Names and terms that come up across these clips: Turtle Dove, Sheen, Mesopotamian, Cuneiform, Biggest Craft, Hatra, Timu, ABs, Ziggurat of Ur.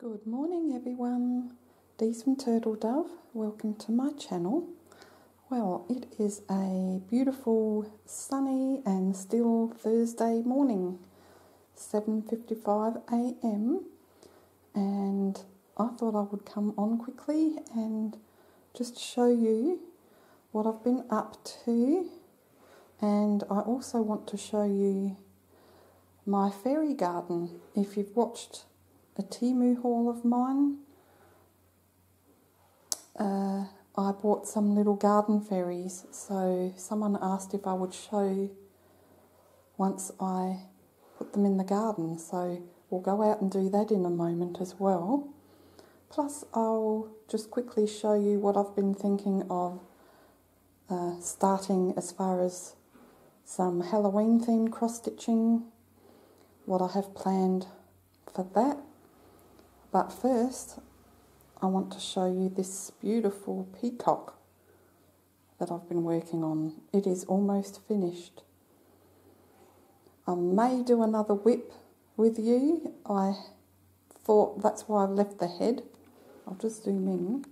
Good morning everyone, Dee's from Turtle Dove. Welcome to my channel. Well, it is a beautiful sunny and still Thursday morning, 7:55 a.m. and I thought I would come on quickly and just show you what I've been up to, and I also want to show you my fairy garden. If you've watched a Timu haul of mine, I bought some little garden fairies, so someone asked if I would show once I put them in the garden, so we'll go out and do that in a moment as well. Plus I'll just quickly show you what I've been thinking of starting as far as some Halloween themed cross stitching, what I have planned for that. But first I want to show you this beautiful peacock that I've been working on. It is almost finished. I may do another whip with you. I thought that's why I've left the head. I'll just zoom in.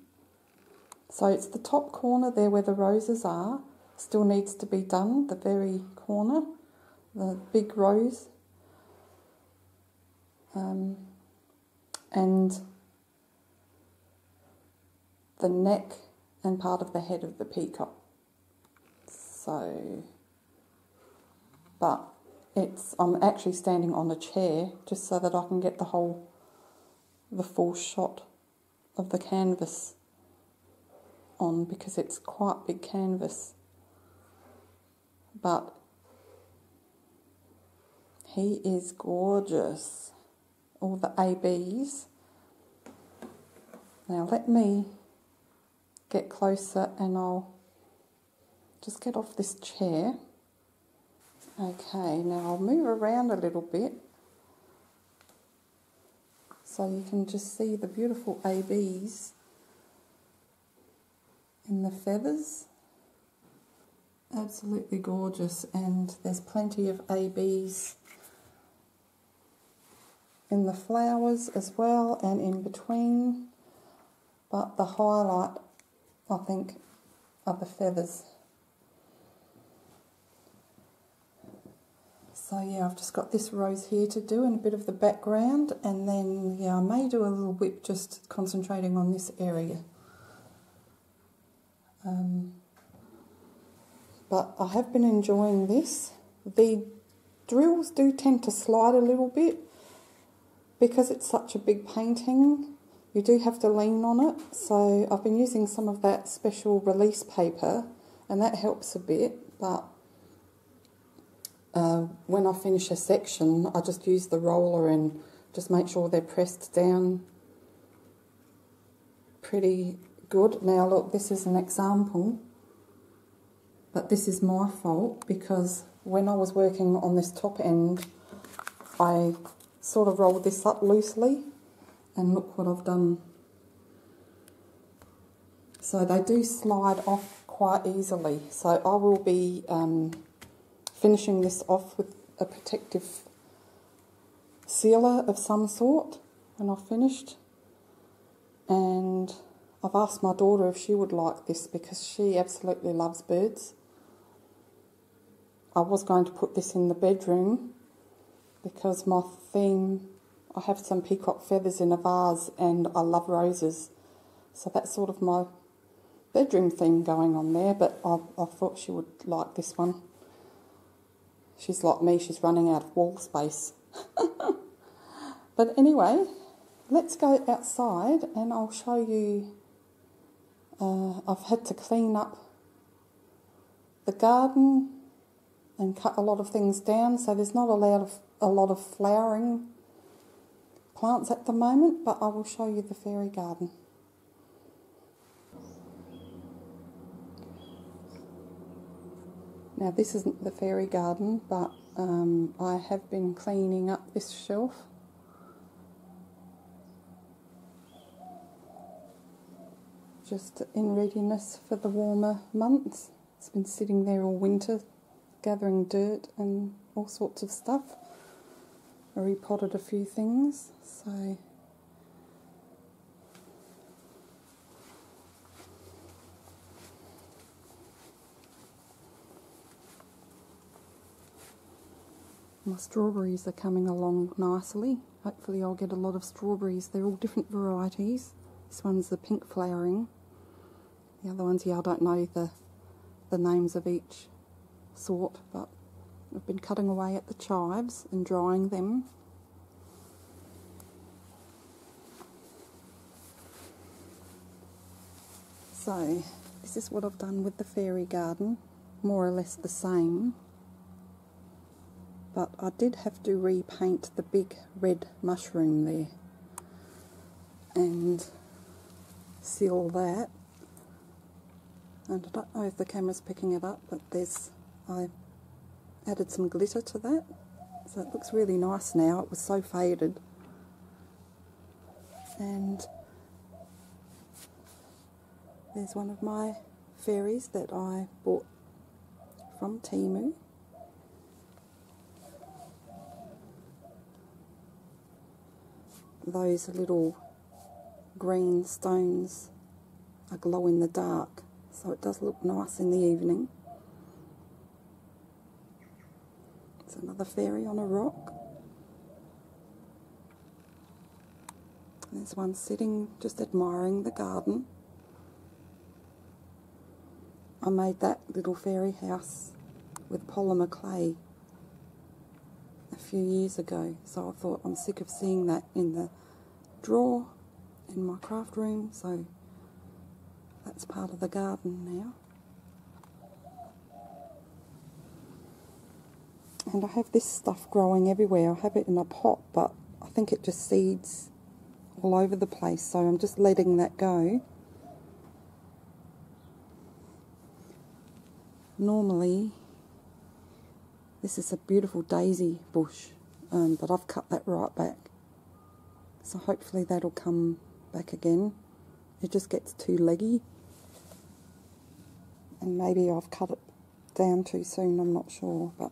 So it's the top corner there where the roses are. Still needs to be done, the very corner, the big rose. And the neck and part of the head of the peacock. So, but I'm actually standing on a chair just so that I can get the full shot of the canvas on, because it's quite big canvas. But he is gorgeous. All the ABs. Now let me get closer and I'll just get off this chair. Okay, now I'll move around a little bit so you can just see the beautiful ABs in the feathers. Absolutely gorgeous, and there's plenty of ABs in the flowers as well and in between, but the highlight I think are the feathers. So yeah, I've just got this rose here to do and a bit of the background, and then yeah, I may do a little whip just concentrating on this area. But I have been enjoying this. The drills do tend to slide a little bit because it's such a big painting. You do have to lean on it, so I've been using some of that special release paper and that helps a bit, but when I finish a section I just use the roller and just make sure they're pressed down pretty good. Now look, this is an example, but this is my fault because when I was working on this top end I sort of rolled this up loosely, and look what I've done. So they do slide off quite easily, so I will be finishing this off with a protective sealer of some sort when I've finished. And I've asked my daughter if she would like this because she absolutely loves birds. I was going to put this in the bedroom because my theme, I have some peacock feathers in a vase and I love roses, so that's sort of my bedroom theme going on there, but I thought she would like this one. She's like me, she's running out of wall space. But anyway, let's go outside and I'll show you, I've had to clean up the garden and cut a lot of things down, so there's not a lot of flowering plants at the moment, but I will show you the fairy garden. Now this isn't the fairy garden, but I have been cleaning up this shelf. Just in readiness for the warmer months. It's been sitting there all winter, gathering dirt and all sorts of stuff. I repotted a few things, so My strawberries are coming along nicely. Hopefully I'll get a lot of strawberries. They're all different varieties. This one's the pink flowering. The other ones, yeah, I don't know the names of each sort, but I've been cutting away at the chives and drying them. So this is what I've done with the fairy garden, more or less the same. But I did have to repaint the big red mushroom there and seal that. And I don't know if the camera's picking it up, but I added some glitter to that. So it looks really nice now. It was so faded. And there's one of my fairies that I bought from Timu. Those little green stones are glow in the dark, so it does look nice in the evening. It's another fairy on a rock. There's one sitting just admiring the garden. I made that little fairy house with polymer clay a few years ago, so I thought, I'm sick of seeing that in the drawer in my craft room, so that's part of the garden now. And I have this stuff growing everywhere. I have it in a pot, but I think it just seeds all over the place, so I'm just letting that go. Normally this is a beautiful daisy bush, but I've cut that right back, so hopefully that'll come back again. It just gets too leggy, and maybe I've cut it down too soon, I'm not sure. But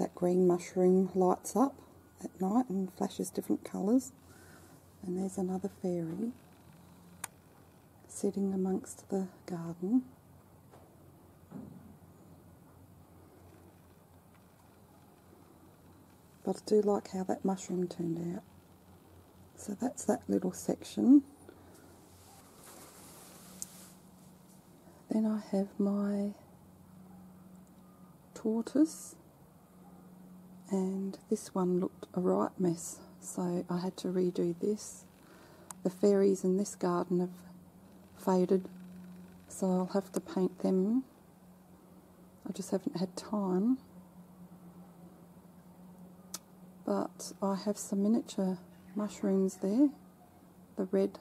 that green mushroom lights up at night and flashes different colours. And there's another fairy sitting amongst the garden. But I do like how that mushroom turned out. So that's that little section. Then I have my tortoise, and this one looked a right mess, so I had to redo this. The fairies in this garden have faded, so I'll have to paint them. I just haven't had time. But I have some miniature mushrooms there, the red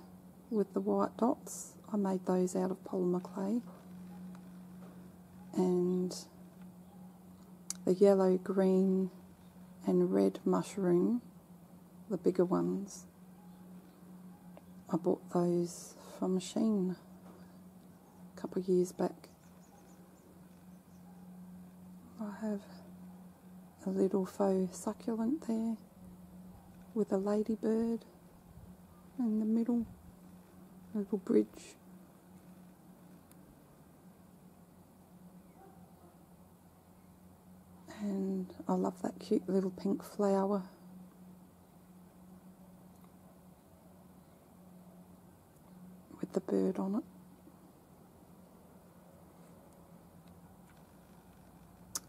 with the white dots. I made those out of polymer clay. And the yellow, green and red mushroom, the bigger ones, I bought those from Sheen a couple of years back. I have a little faux succulent there with a ladybird in the middle, a little bridge. And I love that cute little pink flower. With the bird on it.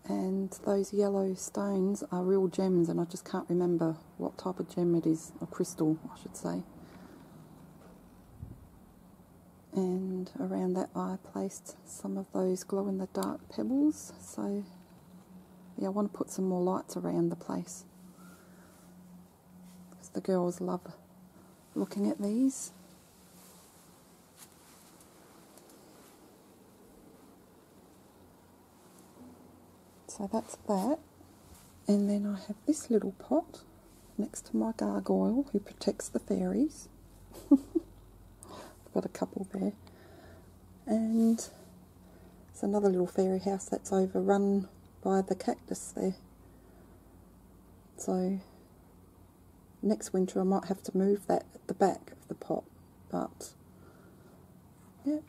And those yellow stones are real gems, and I just can't remember what type of gem it is, or crystal I should say. And around that I placed some of those glow in the dark pebbles, so yeah, I want to put some more lights around the place, because the girls love looking at these. So that's that. And then I have this little pot next to my gargoyle who protects the fairies. I've got a couple there. And it's another little fairy house that's overrun by the cactus there. So next winter I might have to move that at the back of the pot, but yeah,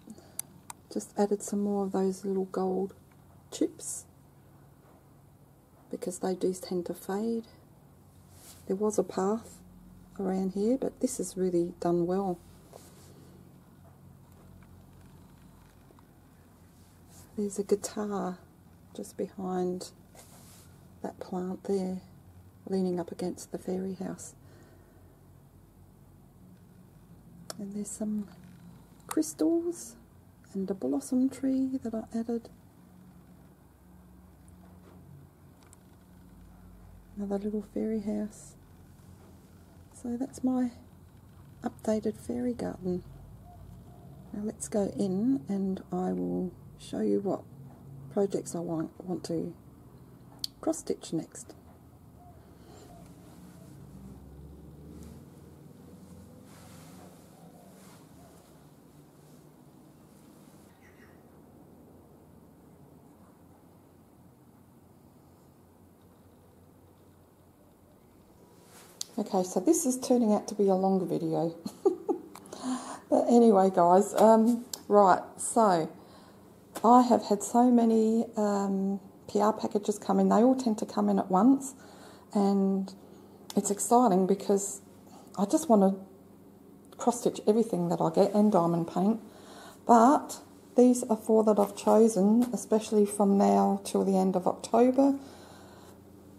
just added some more of those little gold chips. because they do tend to fade. There was a path around here, but this is really done well. There's a guitar just behind that plant there, leaning up against the fairy house. And there's some crystals and a blossom tree that I added. Another little fairy house. So that's my updated fairy garden. Now let's go in and I will show you what projects I want to cross stitch next. Okay, so this is turning out to be a longer video. But anyway, guys, right, so I have had so many PR packages come in. They all tend to come in at once, and it's exciting because I just want to cross-stitch everything that I get and diamond paint. But these are four that I've chosen, especially from now till the end of October.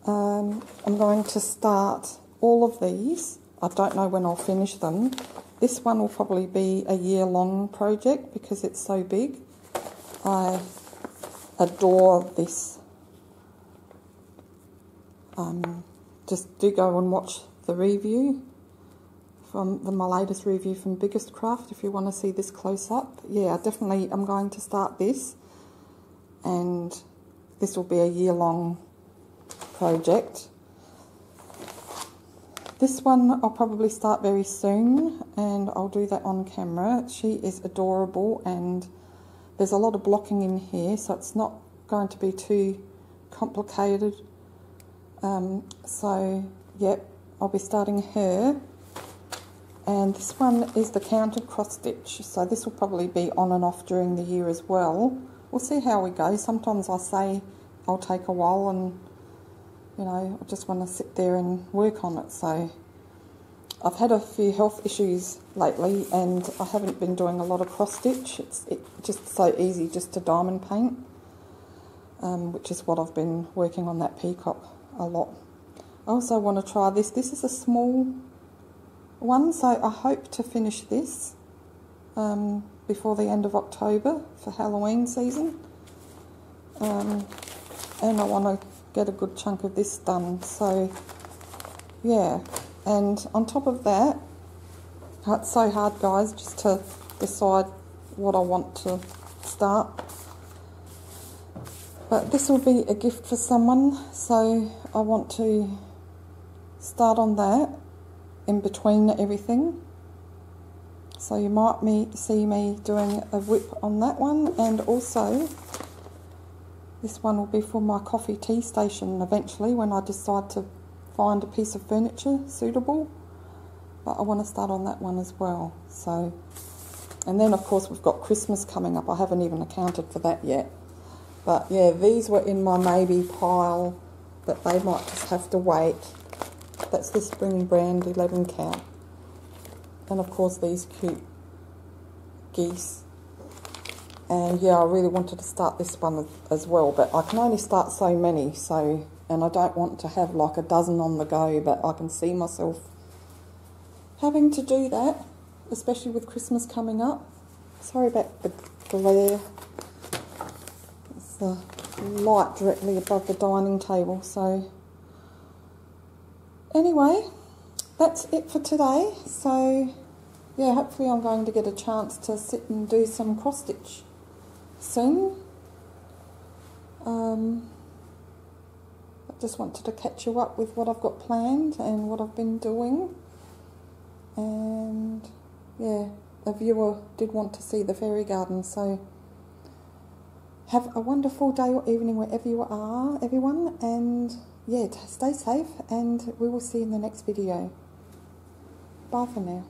I'm going to start all of these. I don't know when I'll finish them. This one will probably be a year-long project because it's so big. I adore this. Just do go and watch the review from my latest review from Biggest Craft if you want to see this close up. Yeah, definitely I'm going to start this, and this will be a year-long project. This one I'll probably start very soon, and I'll do that on camera. She is adorable, and there's a lot of blocking in here, so it's not going to be too complicated. So, yep, I'll be starting her. And this one is the counted cross stitch, so this will probably be on and off during the year as well. We'll see how we go. Sometimes I say I'll take a while, and you know, I just want to sit there and work on it. So I've had a few health issues lately, and I haven't been doing a lot of cross stitch. It's just so easy just to diamond paint, which is what I've been working on, that peacock, a lot. I also want to try this. This is a small one, so I hope to finish this before the end of October for Halloween season. And I want to get a good chunk of this done, so yeah. And on top of that, it's so hard, guys, just to decide what I want to start. But this will be a gift for someone, so I want to start on that in between everything. So you might see me doing a whip on that one, and also this one will be for my coffee tea station eventually when I decide to find a piece of furniture suitable. But I want to start on that one as well. So, and then of course we've got Christmas coming up. I haven't even accounted for that yet. But yeah, these were in my maybe pile, that they might just have to wait. That's the Spring Brand 11 count. And of course these cute geese. And yeah, I really wanted to start this one as well, but I can only start so many, so. And I don't want to have like a dozen on the go, but I can see myself having to do that, especially with Christmas coming up. Sorry about the glare. It's the light directly above the dining table. So anyway, that's it for today. So yeah, hopefully I'm going to get a chance to sit and do some cross stitch soon. Just wanted to catch you up with what I've got planned and what I've been doing. And yeah, a viewer did want to see the fairy garden, so have a wonderful day or evening wherever you are, everyone, and yeah, stay safe, and we will see you in the next video. Bye for now.